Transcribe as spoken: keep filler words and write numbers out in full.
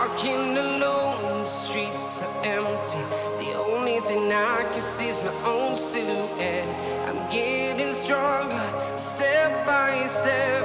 Walking alone, the streets are empty. The only thing I can see is my own silhouette. I'm getting stronger, step by step.